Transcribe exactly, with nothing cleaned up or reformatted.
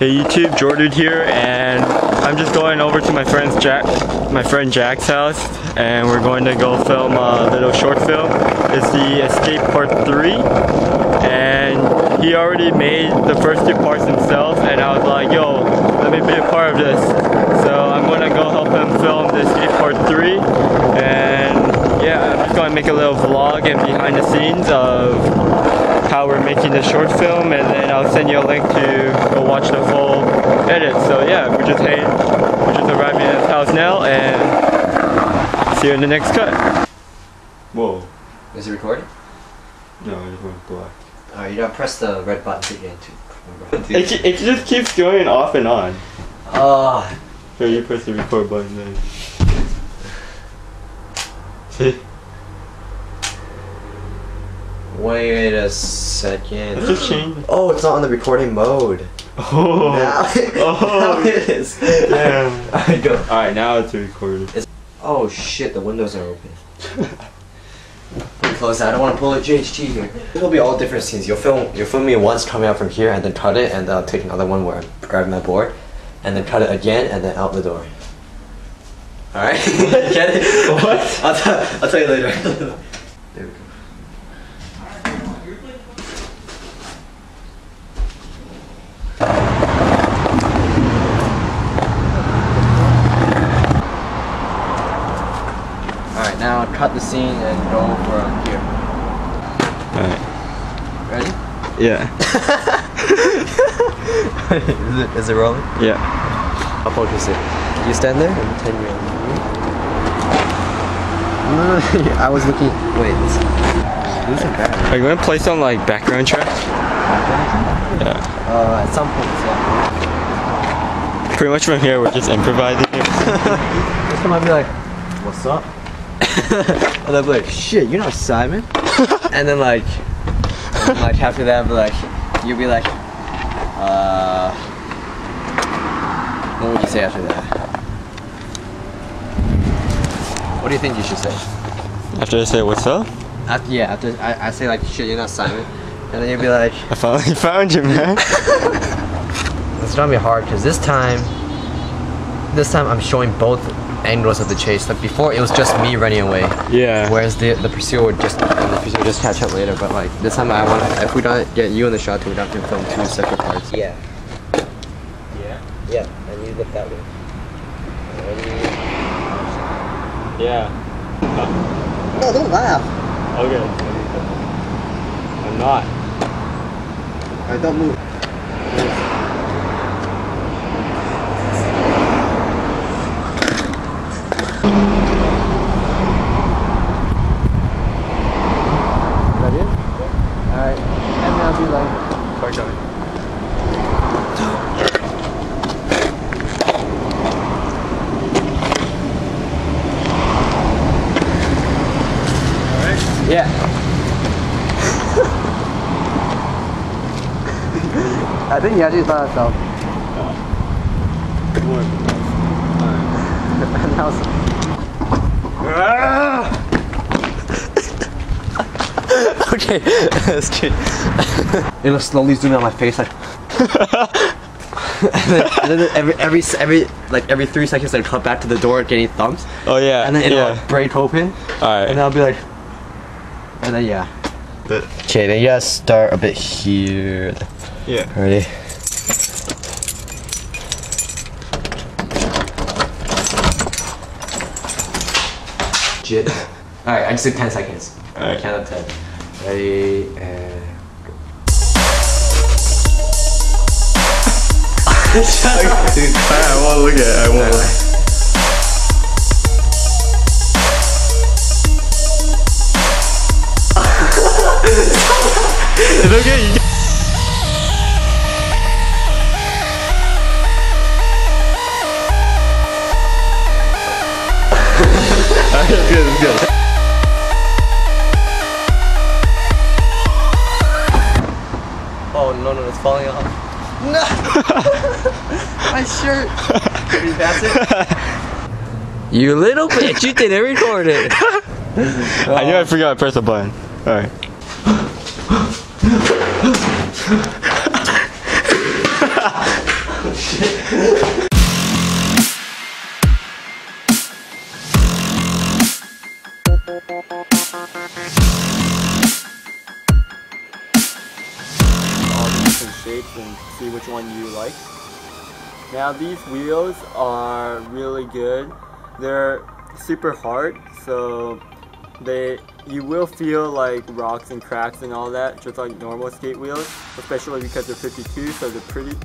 Hey YouTube, Jordan here, and I'm just going over to my friend's Jack, my friend Jack's house, and we're going to go film a little short film. It's the Escape Part three, and he already made the first two parts himself, and I was like, yo, let me be a part of this. So I'm going to go help him film the Escape Part three, and yeah, I'm just going to make a little vlog and behind the scenes of how we're making the short film, and then I'll send you a link to go watch the full edit. So yeah, we're just hey, we're just arriving at his house now, and see you in the next cut. Whoa. Is it recording? No, I just went black. Oh, you don't press the red button again to remember. It it just keeps going off and on. Ah. Uh, so you press the record button then. See. Wait a second. It's a change. Oh, it's not on the recording mode. Oh. Now, oh. Now it is. Damn. I don't. Alright, now it's recorded. It's, oh shit, the windows are open. Pretty close. I don't want to pull a J H T here. It'll be all different scenes. You'll film You'll film me once coming out from here and then cut it, and then I'll take another one where I'm grabbing my board and then cut it again and then out the door. Alright? Get it? What? I'll, I'll tell you later. There we go. Now cut the scene and go over here. Alright. Ready? Yeah. is, it, is it rolling? Yeah. I'll focus it. You stand there and pretend you're on. No, I was looking. Wait, this, this isn't bad. Are you going to play some like background track? Background track? Yeah. Uh, at some point, yeah. Pretty much from here, we're just improvising here. This one might be like, what's up? And I'd be like, shit, you're not Simon. and then like, and then, like after that, I'd be like, you'd be like, uh, what would you say after that? What do you think you should say? After I say what's up? After yeah, after I, I say like, shit, you're not Simon, and then you'd be like, I finally found you, man. It's gonna be hard because this time, this time I'm showing both angles of the chase. Like before, it was just me running away. Yeah. Whereas the the pursuer would just and the pursuer would just catch up later. But like this time, I want if we don't get you in the shot, we don't have to film two separate parts. Yeah. Yeah. Yeah. And you look that way. Yeah. Huh. No, don't laugh. Okay. I'm not. I don't move. Yeah. I think you actually saw yourself. Okay, that's good. It was slowly zooming on my face like and then, and then every every every like every three seconds I'd cut back to the door getting thumps. Oh yeah. And then it'll yeah. like break open. Alright. And I'll be like, and then yeah. Okay, then you gotta start a bit here. Yeah. Ready? Shit. Alright, I just took ten seconds. Alright, count up ten. Ready, and go. Dude, I won't look at it, I won't look at it. It's okay, you Alright, it's good, it's good. Oh no, no, it's falling off. No! My shirt! Can you pass it? You little bitch, you didn't record it! Oh. I knew I forgot to press the button. Alright. all these different shapes and see which one you like. Now these wheels are really good. They're super hard, so they you will feel like rocks and cracks and all that, just like normal skate wheels, especially because they're fifty-two, so they're pretty